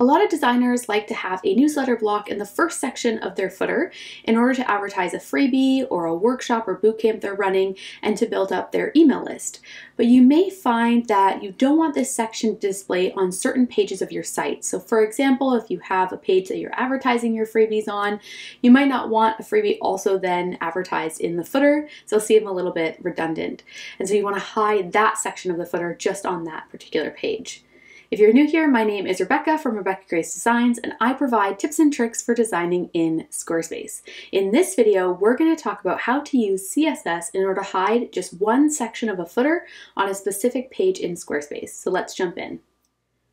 A lot of designers like to have a newsletter block in the first section of their footer in order to advertise a freebie or a workshop or bootcamp they're running and to build up their email list. But you may find that you don't want this section to display on certain pages of your site. So for example, if you have a page that you're advertising your freebies on, you might not want a freebie also then advertised in the footer. So you'll see them a little bit redundant. And so you want to hide that section of the footer just on that particular page. If you're new here, my name is Rebecca from Rebecca Grace Designs, and I provide tips and tricks for designing in Squarespace. In this video, we're going to talk about how to use CSS in order to hide just one section of a footer on a specific page in Squarespace. So let's jump in.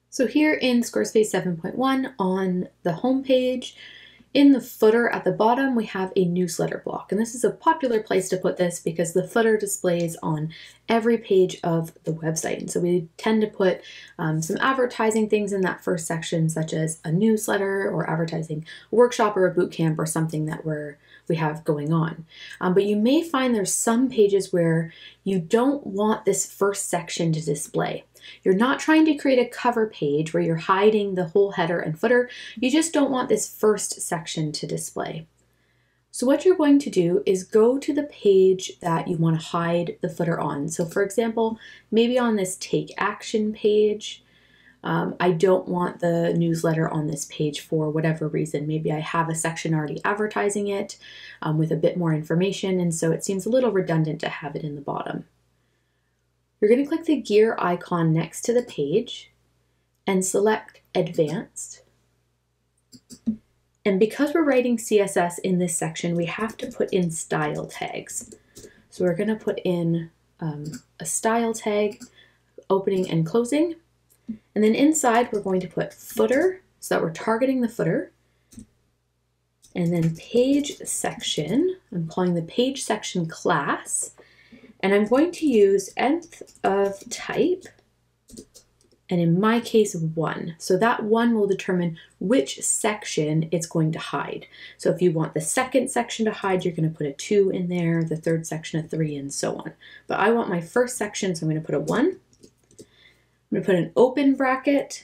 So here in Squarespace 7.1 on the home page, in the footer at the bottom, we have a newsletter block, and this is a popular place to put this because the footer displays on every page of the website. And so we tend to put some advertising things in that first section, such as a newsletter or advertising a workshop or a bootcamp or something that we have going on. But you may find there's some pages where you don't want this first section to display. You're not trying to create a cover page where you're hiding the whole header and footer. You just don't want this first section to display. So what you're going to do is go to the page that you want to hide the footer on. So for example, maybe on this Take Action page, I don't want the newsletter on this page for whatever reason. Maybe I have a section already advertising it with a bit more information, and so it seems a little redundant to have it in the bottom. You're going to click the gear icon next to the page and select Advanced. And because we're writing CSS in this section, we have to put in style tags. So we're going to put in a style tag, opening and closing. And then inside, we're going to put footer, so that we're targeting the footer. And then page section, I'm calling the page section class. And I'm going to use nth of type, and in my case, 1. So that 1 will determine which section it's going to hide. So if you want the second section to hide, you're going to put a 2 in there, the third section a 3, and so on. But I want my first section, so I'm going to put a 1. I'm going to put an open bracket,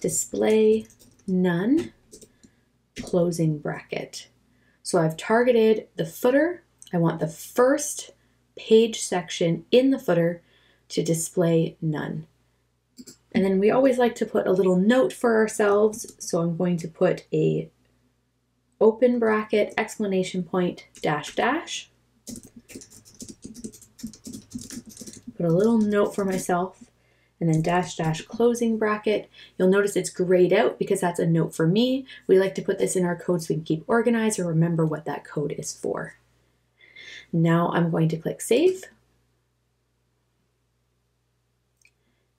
display none, closing bracket. So I've targeted the footer. I want the first page section in the footer to display none. And then we always like to put a little note for ourselves. So I'm going to put a open bracket, exclamation point, dash, dash. Put a little note for myself and then dash, dash, closing bracket. You'll notice it's grayed out because that's a note for me. We like to put this in our code so we can keep organized or remember what that code is for. Now I'm going to click Save.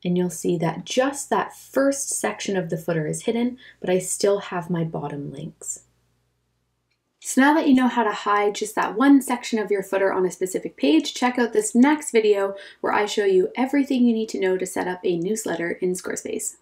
And you'll see that just that first section of the footer is hidden, but I still have my bottom links. So now that you know how to hide just that one section of your footer on a specific page, check out this next video where I show you everything you need to know to set up a newsletter in Squarespace.